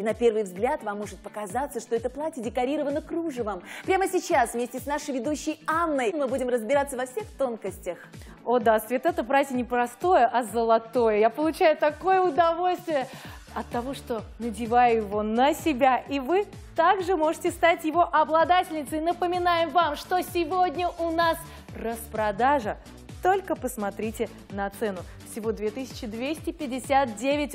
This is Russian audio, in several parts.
На первый взгляд вам может показаться, что это платье декорировано кружевом. Прямо сейчас вместе с нашей ведущей Анной мы будем разбираться во всех тонкостях. О да, Свет, это платье не простое, а золотое. Я получаю такое удовольствие от того, что надеваю его на себя, и вы также можете стать его обладательницей. Напоминаем вам, что сегодня у нас распродажа. Только посмотрите на цену. Всего 2259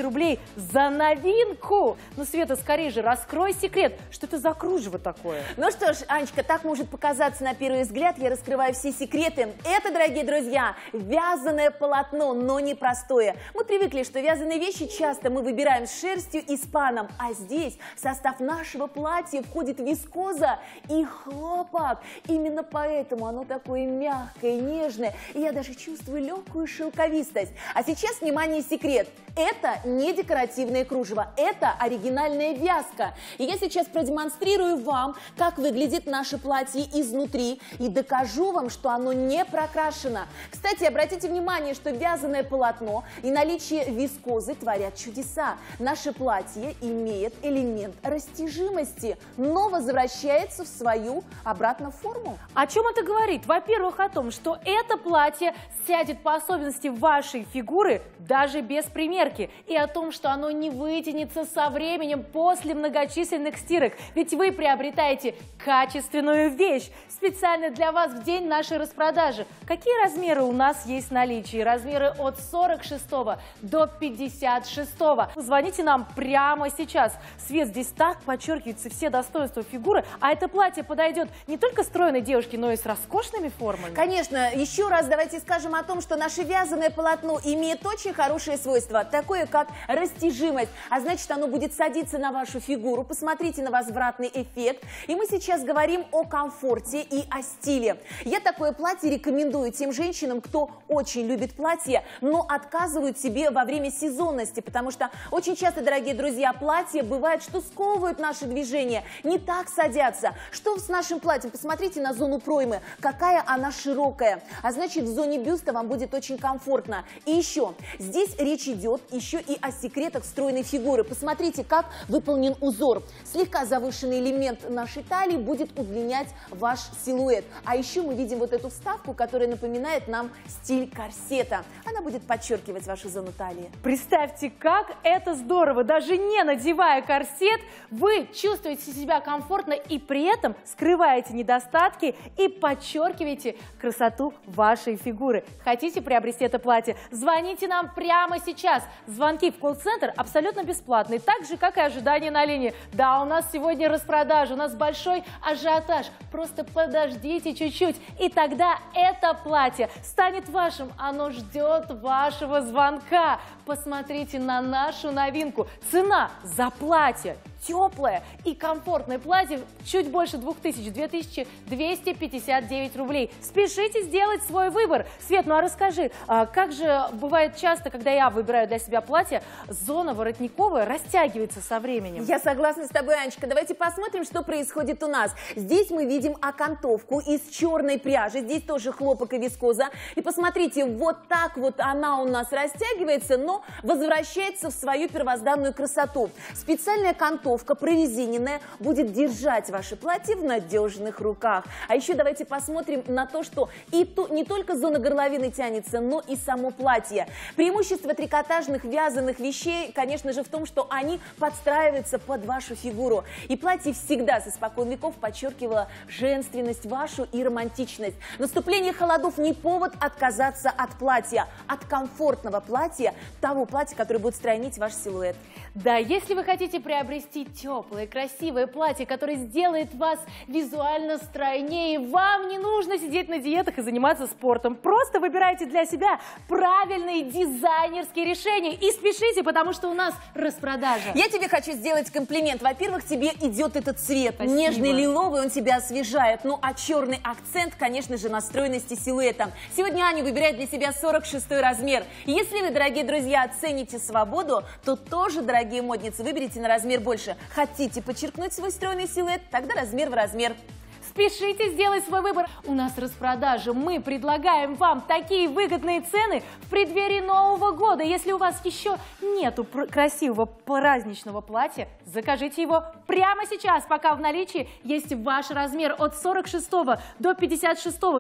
рублей за новинку. Ну, Света, скорее же, раскрой секрет. Что это за кружево такое? Ну что ж, Анечка, так может показаться на первый взгляд. Я раскрываю все секреты. Это, дорогие друзья, вязаное полотно, но не простое. Мы привыкли, что вязаные вещи часто мы выбираем с шерстью и с паном. А здесь в состав нашего платья входит вискоза и хлопок. Именно поэтому оно такое мягкое, нежное. И я даже чувствую легкую шелковистость. А сейчас, внимание, секрет. Это не декоративное кружево, это оригинальная вязка. И я сейчас продемонстрирую вам, как выглядит наше платье изнутри, и докажу вам, что оно не прокрашено. Кстати, обратите внимание, что вязаное полотно и наличие вискозы творят чудеса. Наше платье имеет элемент растяжимости, но возвращается в свою обратную форму. О чем это говорит? Во-первых, о том, что это платье сядет по особенности вашей фигуры даже без примерки, и о том, что оно не вытянется со временем после многочисленных стирок, ведь вы приобретаете качественную вещь. Специально для вас в день нашей распродажи. Какие размеры у нас есть в наличии? Размеры от 46 до 56. Звоните нам прямо сейчас. Свет, здесь так подчеркиваются все достоинства фигуры, а это платье подойдет не только стройной девушке, но и с роскошными формами. Конечно, еще раз давайте скажем о том, что наше вязаное полотно имеет очень хорошее свойство, такое как растяжимость, а значит оно будет садиться на вашу фигуру, посмотрите на возвратный эффект. И мы сейчас говорим о комфорте и о стиле. Я такое платье рекомендую тем женщинам, кто очень любит платье, но отказывают себе во время сезонности, потому что очень часто, дорогие друзья, платья бывает, что сковывают наши движения, не так садятся. Что с нашим платьем? Посмотрите на зону проймы, какая она широкая, а значит в зоне бюста вам будет очень комфортно. И еще, здесь речь идет еще и о секретах стройной фигуры. Посмотрите, как выполнен узор. Слегка завышенный элемент нашей талии будет удлинять ваш силуэт. А еще мы видим вот эту вставку, которая напоминает нам стиль корсета. Она будет подчеркивать вашу зону талии. Представьте, как это здорово! Даже не надевая корсет, вы чувствуете себя комфортно и при этом скрываете недостатки и подчеркиваете красоту вашей фигуры. Хотите приобрести это платье? Звоните нам прямо сейчас. Звонки в колл-центр абсолютно бесплатные, так же, как и ожидание на линии. Да, у нас сегодня распродажа, у нас большой ажиотаж. Просто подождите чуть-чуть, и тогда это платье станет вашим. Оно ждет вашего звонка. Посмотрите на нашу новинку. Цена за платье. Теплое и комфортное платье чуть больше 2000, 2259 рублей. Спешите сделать свой выбор. Свет, ну а расскажи, как же бывает часто, когда я выбираю для себя платье, зона воротниковая растягивается со временем. Я согласна с тобой, Анечка. Давайте посмотрим, что происходит у нас. Здесь мы видим окантовку из черной пряжи. Здесь тоже хлопок и вискоза. И посмотрите, вот так вот она у нас растягивается, но возвращается в свою первозданную красоту. Специальная окантовка прорезиненная будет держать ваше платье в надежных руках. А еще давайте посмотрим на то, что не только зона горловины тянется, но и само платье. Преимущество трикотажных вязаных вещей, конечно же, в том, что они подстраиваются под вашу фигуру. И платье всегда со спокойных веков подчеркивало женственность вашу и романтичность. Наступление холодов не повод отказаться от платья, от комфортного платья, того платья, которое будет стройнить ваш силуэт. Да, если вы хотите приобрести теплое, красивое платье, которое сделает вас визуально стройнее. Вам не нужно сидеть на диетах и заниматься спортом. Просто выбирайте для себя правильные дизайнерские решения. И спешите, потому что у нас распродажа. Я тебе хочу сделать комплимент. Во-первых, тебе идет этот цвет. Спасибо. Нежный лиловый, он тебя освежает. Ну, а черный акцент, конечно же, на стройности силуэта. Сегодня Аня выбирает для себя 46-й размер. Если вы, дорогие друзья, оцените свободу, то тоже, дорогие модницы, выберите на размер больше. Хотите подчеркнуть свой стройный силуэт? Тогда размер в размер. Спешите сделать свой выбор. У нас распродажи. Мы предлагаем вам такие выгодные цены в преддверии Нового года. Если у вас еще нету красивого праздничного платья, закажите его прямо сейчас, пока в наличии есть ваш размер от 46 до 56.